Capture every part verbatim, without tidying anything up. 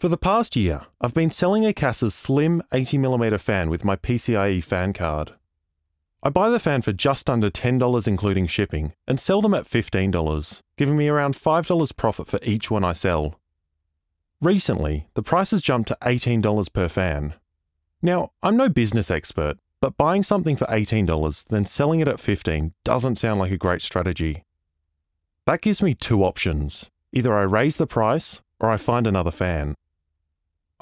For the past year, I've been selling Akasa's slim eighty millimeter fan with my P C I E fan card. I buy the fan for just under ten dollars including shipping, and sell them at fifteen dollars, giving me around five dollars profit for each one I sell. Recently, the price has jumped to eighteen dollars per fan. Now, I'm no business expert, but buying something for eighteen dollars, then selling it at fifteen dollars doesn't sound like a great strategy. That gives me two options. Either I raise the price, or I find another fan.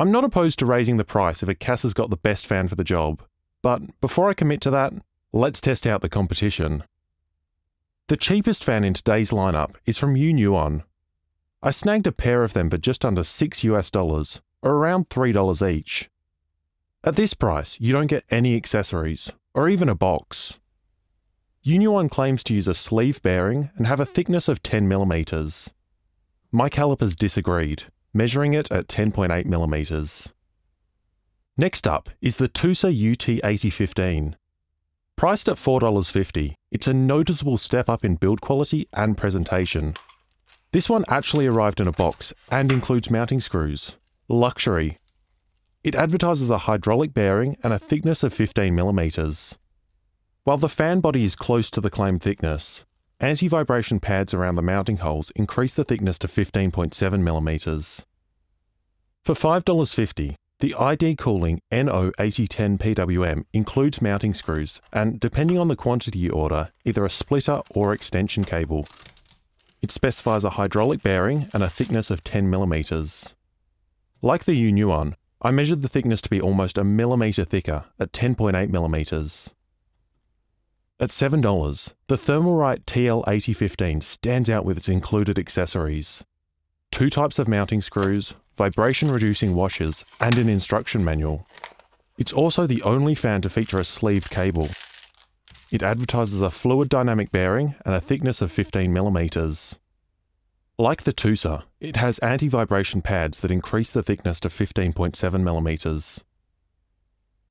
I'm not opposed to raising the price if Akasa's got the best fan for the job, but before I commit to that, let's test out the competition. The cheapest fan in today's lineup is from Younuon. I snagged a pair of them for just under six US dollars, or around three dollars each. At this price, you don't get any accessories, or even a box. Younuon claims to use a sleeve bearing and have a thickness of ten millimeters. My calipers disagreed, measuring it at ten point eight millimeters. Next up is the Teucer U T eighty fifteen. Priced at four dollars fifty, it's a noticeable step up in build quality and presentation. This one actually arrived in a box and includes mounting screws. Luxury. It advertises a hydraulic bearing and a thickness of fifteen millimeters. While the fan body is close to the claimed thickness, anti-vibration pads around the mounting holes increase the thickness to fifteen point seven millimeters. For five dollars fifty, the I D-Cooling N O eighty ten P W M includes mounting screws and, depending on the quantity you order, either a splitter or extension cable. It specifies a hydraulic bearing and a thickness of ten millimeters. Like the Younuon, I measured the thickness to be almost a millimeter thicker at ten point eight millimeters. At seven dollars, the Thermalright T L eighty fifteen stands out with its included accessories. Two types of mounting screws, vibration-reducing washers, and an instruction manual. It's also the only fan to feature a sleeved cable. It advertises a fluid dynamic bearing and a thickness of fifteen millimeters. Like the Teucer, it has anti-vibration pads that increase the thickness to fifteen point seven millimeters.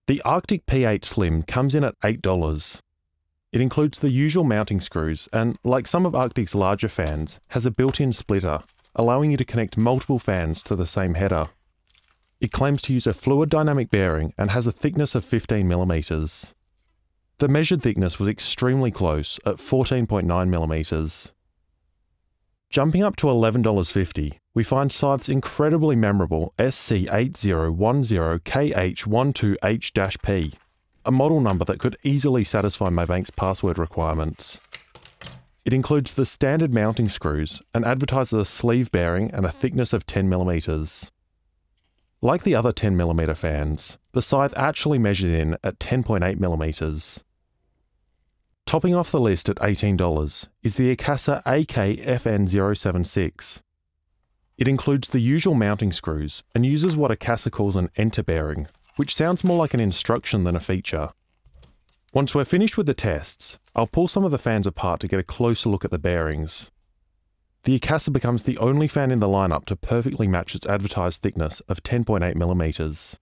The Arctic P eight Slim comes in at eight dollars. It includes the usual mounting screws and, like some of Arctic's larger fans, has a built-in splitter, allowing you to connect multiple fans to the same header. It claims to use a fluid dynamic bearing and has a thickness of fifteen millimeters. The measured thickness was extremely close at fourteen point nine millimeters. Jumping up to eleven dollars fifty, we find Scythe's incredibly memorable S C eight zero one zero K H twelve H P, a model number that could easily satisfy my bank's password requirements. It includes the standard mounting screws and advertises a sleeve bearing and a thickness of ten millimeters. Like the other ten millimeter fans, the Scythe actually measured in at ten point eight millimeters. Topping off the list at eighteen dollars is the Akasa A K F N zero seven six. It includes the usual mounting screws and uses what Akasa calls an enter bearing, which sounds more like an instruction than a feature. Once we're finished with the tests, I'll pull some of the fans apart to get a closer look at the bearings. The Akasa becomes the only fan in the lineup to perfectly match its advertised thickness of ten point eight millimeters.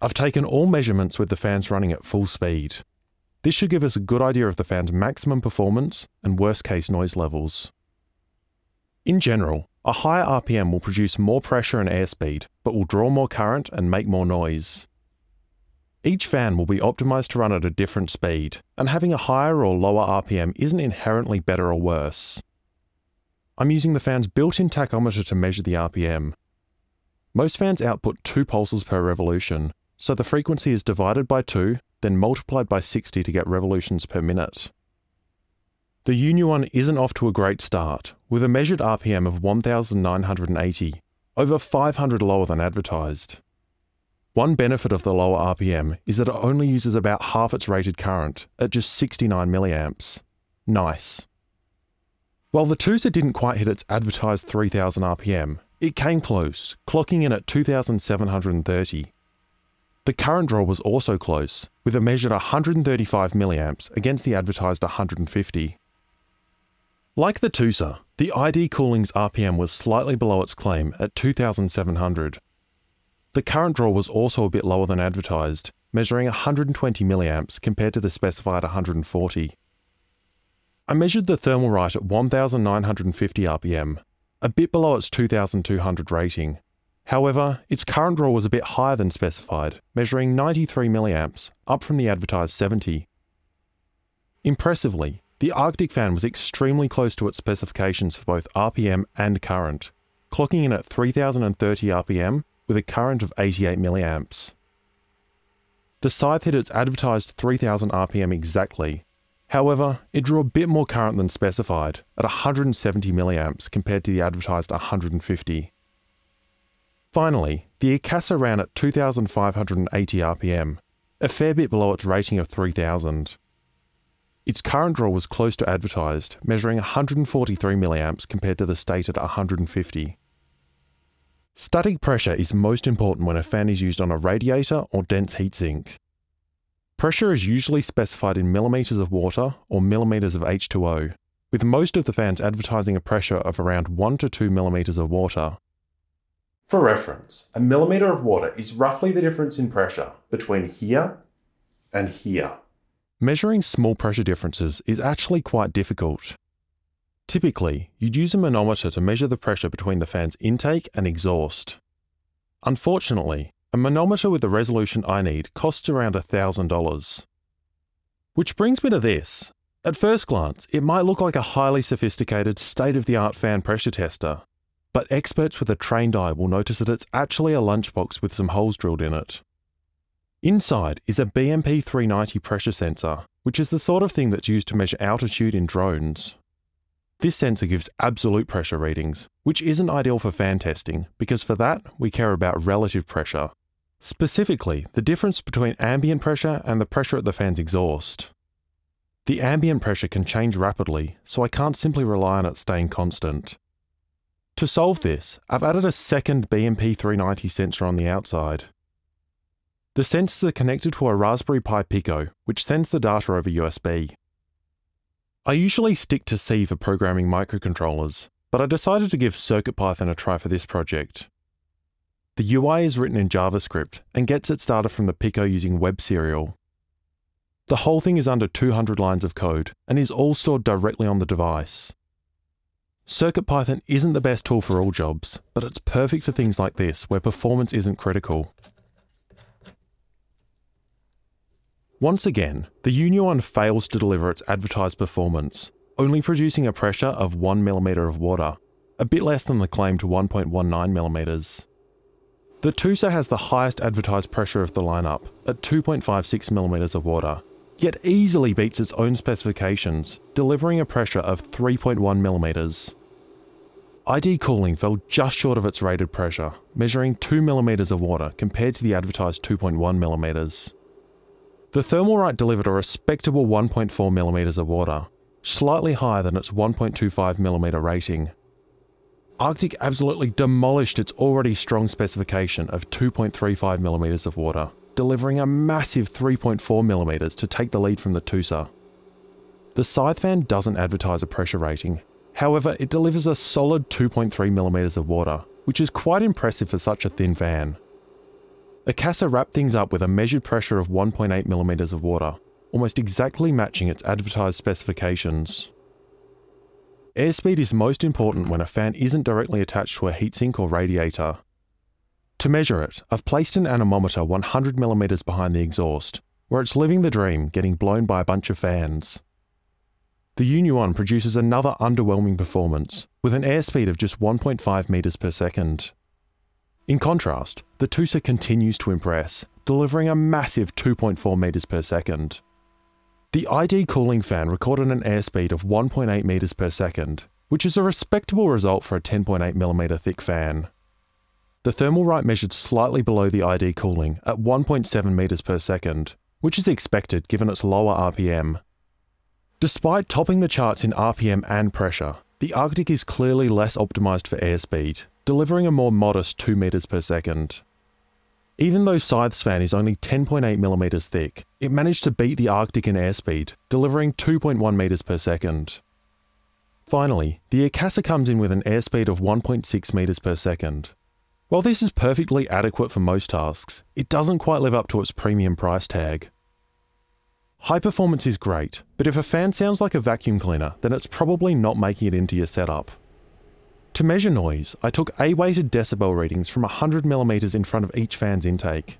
I've taken all measurements with the fans running at full speed. This should give us a good idea of the fan's maximum performance and worst case noise levels. In general, a higher R P M will produce more pressure and airspeed, but will draw more current and make more noise. Each fan will be optimized to run at a different speed, and having a higher or lower R P M isn't inherently better or worse. I'm using the fan's built-in tachometer to measure the R P M. Most fans output two pulses per revolution, so the frequency is divided by two, then multiplied by sixty to get revolutions per minute. The Younuon isn't off to a great start, with a measured R P M of one thousand nine hundred eighty, over five hundred lower than advertised. One benefit of the lower R P M is that it only uses about half its rated current, at just sixty-nine milliamps. Nice. While the Teucer didn't quite hit its advertised three thousand R P M, it came close, clocking in at two thousand seven hundred thirty. The current draw was also close, with a measured one hundred thirty-five milliamps against the advertised one hundred fifty. Like the Teucer, the I D Cooling's R P M was slightly below its claim at two thousand seven hundred. The current draw was also a bit lower than advertised, measuring one hundred twenty milliamps compared to the specified one hundred forty. I measured the Thermalright at one thousand nine hundred fifty R P M, a bit below its two thousand two hundred rating. However, its current draw was a bit higher than specified, measuring ninety-three milliamps, up from the advertised seventy. Impressively, the Arctic fan was extremely close to its specifications for both R P M and current, clocking in at three thousand thirty R P M with a current of eighty-eight milliamps. The Scythe hit its advertised three thousand R P M exactly. However, it drew a bit more current than specified, at one hundred seventy milliamps compared to the advertised one hundred fifty. Finally, the Akasa ran at two thousand five hundred eighty R P M, a fair bit below its rating of three thousand. Its current draw was close to advertised, measuring one hundred forty-three milliamps compared to the stated one hundred fifty. Static pressure is most important when a fan is used on a radiator or dense heatsink. Pressure is usually specified in millimeters of water or millimeters of H two O, with most of the fans advertising a pressure of around one to two millimeters of water. For reference, a millimeter of water is roughly the difference in pressure between here and here. Measuring small pressure differences is actually quite difficult. Typically, you'd use a manometer to measure the pressure between the fan's intake and exhaust. Unfortunately, a manometer with the resolution I need costs around one thousand dollars. Which brings me to this. At first glance, it might look like a highly sophisticated, state-of-the-art fan pressure tester, but experts with a trained eye will notice that it's actually a lunchbox with some holes drilled in it. Inside is a B M P three ninety pressure sensor, which is the sort of thing that's used to measure altitude in drones. This sensor gives absolute pressure readings, which isn't ideal for fan testing, because for that, we care about relative pressure. Specifically, the difference between ambient pressure and the pressure at the fan's exhaust. The ambient pressure can change rapidly, so I can't simply rely on it staying constant. To solve this, I've added a second B M P three ninety sensor on the outside. The sensors are connected to a Raspberry Pi Pico, which sends the data over U S B. I usually stick to C for programming microcontrollers, but I decided to give CircuitPython a try for this project. The U I is written in JavaScript and gets its data from the Pico using web serial. The whole thing is under two hundred lines of code and is all stored directly on the device. CircuitPython isn't the best tool for all jobs, but it's perfect for things like this where performance isn't critical. Once again, the Younuon fails to deliver its advertised performance, only producing a pressure of one millimeter of water, a bit less than the claimed one point one nine millimeters. The Teucer has the highest advertised pressure of the lineup, at two point five six millimeters of water, yet easily beats its own specifications, delivering a pressure of three point one millimeters. I D Cooling fell just short of its rated pressure, measuring two millimeters of water compared to the advertised two point one millimeters. The Thermalright delivered a respectable one point four millimeters of water, slightly higher than its one point two five millimeter rating. Arctic absolutely demolished its already strong specification of two point three five millimeters of water, delivering a massive three point four millimeters to take the lead from the Teucer. The Scythe fan doesn't advertise a pressure rating, however it delivers a solid two point three millimeters of water, which is quite impressive for such a thin fan. Akasa wrapped things up with a measured pressure of one point eight millimeters of water, almost exactly matching its advertised specifications. Airspeed is most important when a fan isn't directly attached to a heatsink or radiator. To measure it, I've placed an anemometer one hundred millimeters behind the exhaust, where it's living the dream, getting blown by a bunch of fans. The Younuon produces another underwhelming performance, with an airspeed of just one point five meters per second. In contrast, the Teucer continues to impress, delivering a massive two point four meters per second. The I D Cooling fan recorded an airspeed of one point eight meters per second, which is a respectable result for a ten point eight millimeter thick fan. The Thermalright measured slightly below the I D Cooling at one point seven meters per second, which is expected given its lower R P M. Despite topping the charts in R P M and pressure, the Arctic is clearly less optimized for airspeed, delivering a more modest two meters per second. Even though Scythe's fan is only ten point eight millimeters thick, it managed to beat the Arctic in airspeed, delivering two point one meters per second. Finally, the Akasa comes in with an airspeed of one point six meters per second. While this is perfectly adequate for most tasks, it doesn't quite live up to its premium price tag. High performance is great, but if a fan sounds like a vacuum cleaner, then it's probably not making it into your setup. To measure noise, I took A-weighted decibel readings from one hundred millimeters in front of each fan's intake.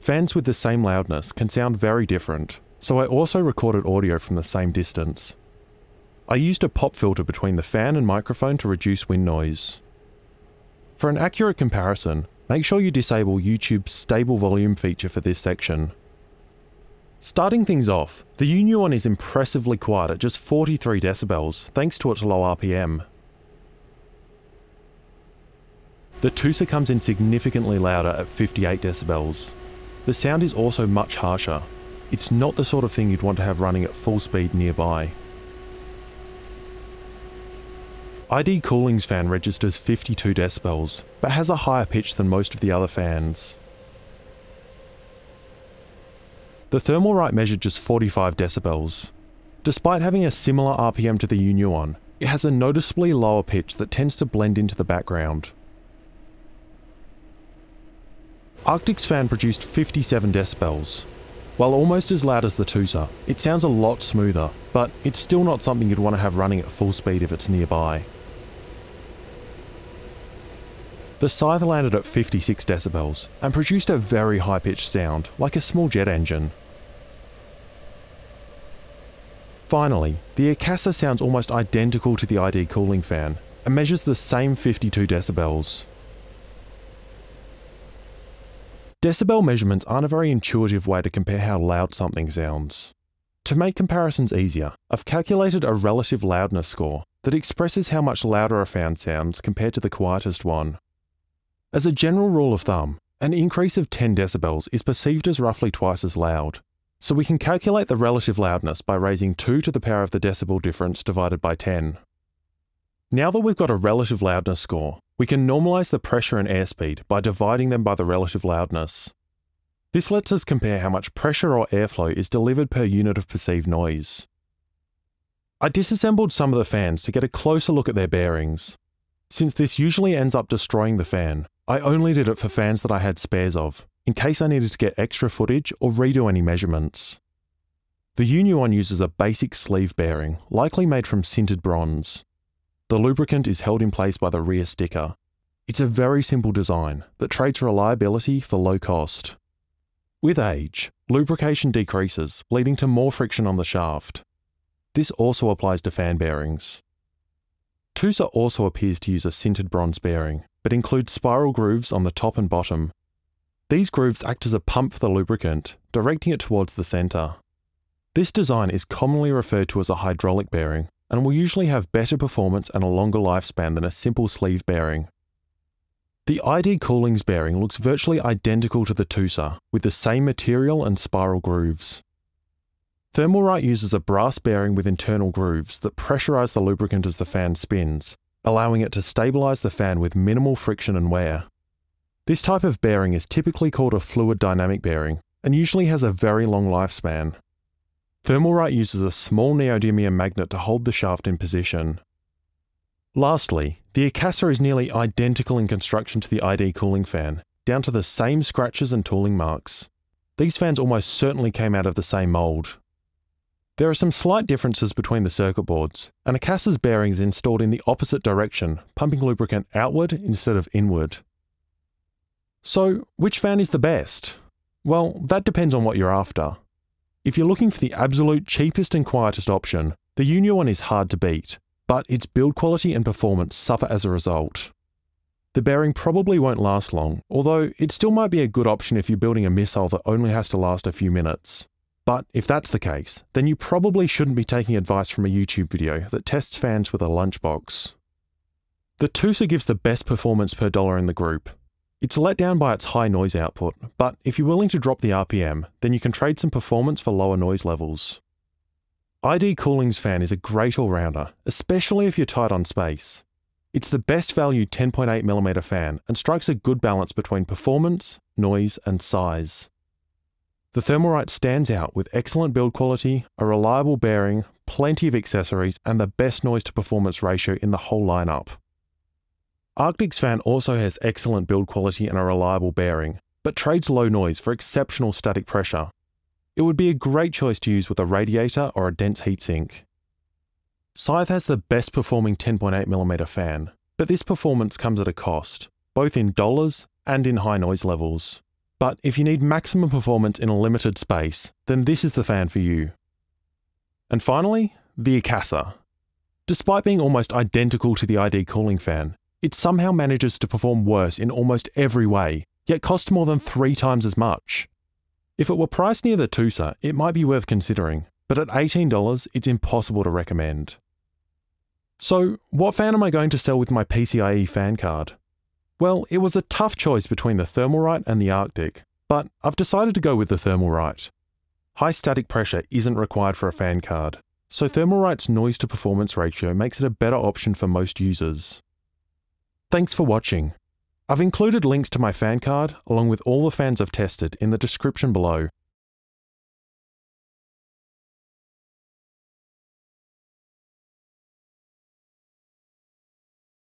Fans with the same loudness can sound very different, so I also recorded audio from the same distance. I used a pop filter between the fan and microphone to reduce wind noise. For an accurate comparison, make sure you disable YouTube's stable volume feature for this section. Starting things off, the Younuon is impressively quiet at just forty-three decibels, thanks to its low R P M. The Teucer comes in significantly louder at fifty-eight decibels. The sound is also much harsher. It's not the sort of thing you'd want to have running at full speed nearby. I D Cooling's fan registers fifty-two decibels, but has a higher pitch than most of the other fans. The Thermalright measured just forty-five decibels. Despite having a similar R P M to the Younuon, it has a noticeably lower pitch that tends to blend into the background. Arctic's fan produced fifty-seven decibels. While almost as loud as the Teucer, it sounds a lot smoother, but it's still not something you'd want to have running at full speed if it's nearby. The Scythe landed at fifty-six decibels and produced a very high-pitched sound, like a small jet engine. Finally, the Akasa sounds almost identical to the I D Cooling fan and measures the same fifty-two decibels. Decibel measurements aren't a very intuitive way to compare how loud something sounds. To make comparisons easier, I've calculated a relative loudness score that expresses how much louder a fan sounds compared to the quietest one. As a general rule of thumb, an increase of ten decibels is perceived as roughly twice as loud, so we can calculate the relative loudness by raising two to the power of the decibel difference divided by ten. Now that we've got a relative loudness score, we can normalise the pressure and airspeed by dividing them by the relative loudness. This lets us compare how much pressure or airflow is delivered per unit of perceived noise. I disassembled some of the fans to get a closer look at their bearings. Since this usually ends up destroying the fan, I only did it for fans that I had spares of, in case I needed to get extra footage or redo any measurements. The Younuon uses a basic sleeve bearing, likely made from sintered bronze. The lubricant is held in place by the rear sticker. It's a very simple design that trades reliability for low cost. With age, lubrication decreases, leading to more friction on the shaft. This also applies to fan bearings. Teucer also appears to use a sintered bronze bearing, but includes spiral grooves on the top and bottom. These grooves act as a pump for the lubricant, directing it towards the centre. This design is commonly referred to as a hydraulic bearing, and will usually have better performance and a longer lifespan than a simple sleeve bearing. The I D Cooling's bearing looks virtually identical to the Teucer, with the same material and spiral grooves. Thermalright uses a brass bearing with internal grooves that pressurize the lubricant as the fan spins, allowing it to stabilize the fan with minimal friction and wear. This type of bearing is typically called a fluid dynamic bearing, and usually has a very long lifespan. Thermalright uses a small neodymium magnet to hold the shaft in position. Lastly, the Akasa is nearly identical in construction to the I D Cooling fan, down to the same scratches and tooling marks. These fans almost certainly came out of the same mould. There are some slight differences between the circuit boards, and Akasa's bearings installed in the opposite direction, pumping lubricant outward instead of inward. So, which fan is the best? Well, that depends on what you're after. If you're looking for the absolute cheapest and quietest option, the Younuon is hard to beat, but its build quality and performance suffer as a result. The bearing probably won't last long, although it still might be a good option if you're building a missile that only has to last a few minutes. But if that's the case, then you probably shouldn't be taking advice from a YouTube video that tests fans with a lunchbox. The Teucer gives the best performance per dollar in the group. It's let down by its high noise output, but if you're willing to drop the R P M, then you can trade some performance for lower noise levels. I D Cooling's fan is a great all-rounder, especially if you're tight on space. It's the best value ten point eight millimeter fan and strikes a good balance between performance, noise and size. The Thermalright stands out with excellent build quality, a reliable bearing, plenty of accessories and the best noise to performance ratio in the whole lineup. Arctic's fan also has excellent build quality and a reliable bearing, but trades low noise for exceptional static pressure. It would be a great choice to use with a radiator or a dense heatsink. Scythe has the best performing ten point eight millimeter fan, But this performance comes at a cost, both in dollars and in high noise levels. But if you need maximum performance in a limited space, then this is the fan for you. And finally, the Akasa. Despite being almost identical to the I D cooling fan, it somehow manages to perform worse in almost every way, yet costs more than three times as much. If it were priced near the Teucer, it might be worth considering, but at eighteen dollars, it's impossible to recommend. So, what fan am I going to sell with my P C I E fan card? Well, it was a tough choice between the Thermalright and the Arctic, but I've decided to go with the Thermalright. High static pressure isn't required for a fan card, so Thermalright's noise to performance ratio makes it a better option for most users. Thanks for watching. I've included links to my fan card, along with all the fans I've tested, in the description below,